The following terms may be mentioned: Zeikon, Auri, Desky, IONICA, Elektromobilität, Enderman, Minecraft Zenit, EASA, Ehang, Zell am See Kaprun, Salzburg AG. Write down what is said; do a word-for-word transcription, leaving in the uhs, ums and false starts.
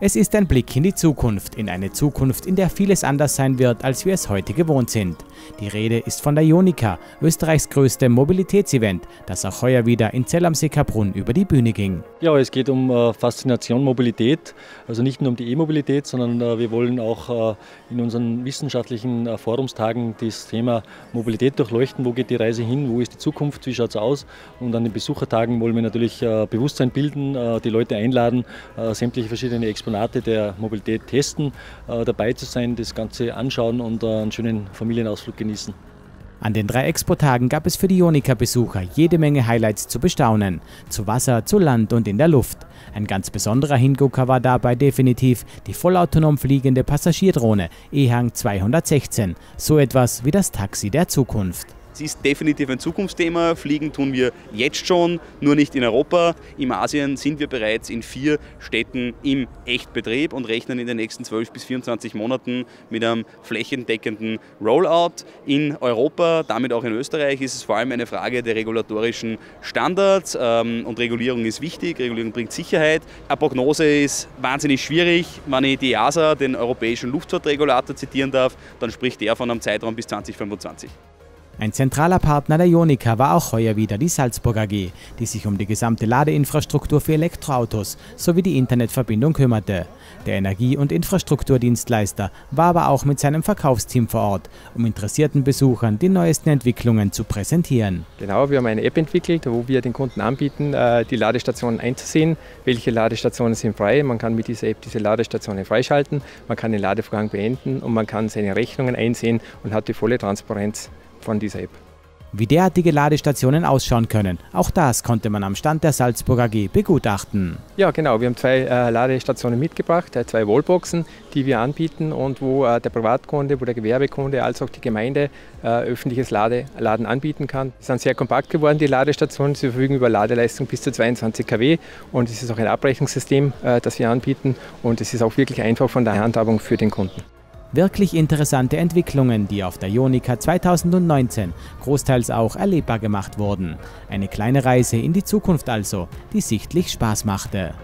Es ist ein Blick in die Zukunft, in eine Zukunft, in der vieles anders sein wird, als wir es heute gewohnt sind. Die Rede ist von der IONICA, Österreichs größtem Mobilitätsevent, das auch heuer wieder in Zell am See Kaprun über die Bühne ging. Ja, es geht um äh, Faszination Mobilität, also nicht nur um die E-Mobilität, sondern äh, wir wollen auch äh, in unseren wissenschaftlichen äh, Forumstagen das Thema Mobilität durchleuchten. Wo geht die Reise hin, wo ist die Zukunft, wie schaut es aus? Und an den Besuchertagen wollen wir natürlich äh, Bewusstsein bilden, äh, die Leute einladen, äh, sämtliche verschiedene Experten der Mobilität testen, dabei zu sein, das Ganze anschauen und einen schönen Familienausflug genießen. An den drei Expotagen gab es für die IONICA-Besucher jede Menge Highlights zu bestaunen, zu Wasser, zu Land und in der Luft. Ein ganz besonderer Hingucker war dabei definitiv die vollautonom fliegende Passagierdrohne Ehang zweihundertsechzehn, so etwas wie das Taxi der Zukunft. Es ist definitiv ein Zukunftsthema. Fliegen tun wir jetzt schon, nur nicht in Europa. In Asien sind wir bereits in vier Städten im Echtbetrieb und rechnen in den nächsten zwölf bis vierundzwanzig Monaten mit einem flächendeckenden Rollout in Europa, damit auch in Österreich. Ist es vor allem eine Frage der regulatorischen Standards, und Regulierung ist wichtig, Regulierung bringt Sicherheit. Eine Prognose ist wahnsinnig schwierig. Wenn ich die EASA, den europäischen Luftfahrtregulator, zitieren darf, dann spricht der von einem Zeitraum bis zweitausendfünfundzwanzig. Ein zentraler Partner der IONICA war auch heuer wieder die Salzburg A G, die sich um die gesamte Ladeinfrastruktur für Elektroautos sowie die Internetverbindung kümmerte. Der Energie- und Infrastrukturdienstleister war aber auch mit seinem Verkaufsteam vor Ort, um interessierten Besuchern die neuesten Entwicklungen zu präsentieren. Genau, wir haben eine App entwickelt, wo wir den Kunden anbieten, die Ladestationen einzusehen, welche Ladestationen sind frei. Man kann mit dieser App diese Ladestationen freischalten, man kann den Ladevorgang beenden und man kann seine Rechnungen einsehen und hat die volle Transparenz von dieser App. Wie derartige Ladestationen ausschauen können, auch das konnte man am Stand der Salzburg A G begutachten. Ja genau, wir haben zwei äh, Ladestationen mitgebracht, äh, zwei Wallboxen, die wir anbieten und wo äh, der Privatkunde, wo der Gewerbekunde als auch die Gemeinde äh, öffentliches Lade, Laden anbieten kann. Sie sind sehr kompakt geworden, die Ladestationen, sie verfügen über Ladeleistung bis zu zweiundzwanzig Kilowatt und es ist auch ein Abrechnungssystem, äh, das wir anbieten und es ist auch wirklich einfach von der Handhabung für den Kunden. Wirklich interessante Entwicklungen, die auf der IONICA zweitausendneunzehn großteils auch erlebbar gemacht wurden. Eine kleine Reise in die Zukunft also, die sichtlich Spaß machte.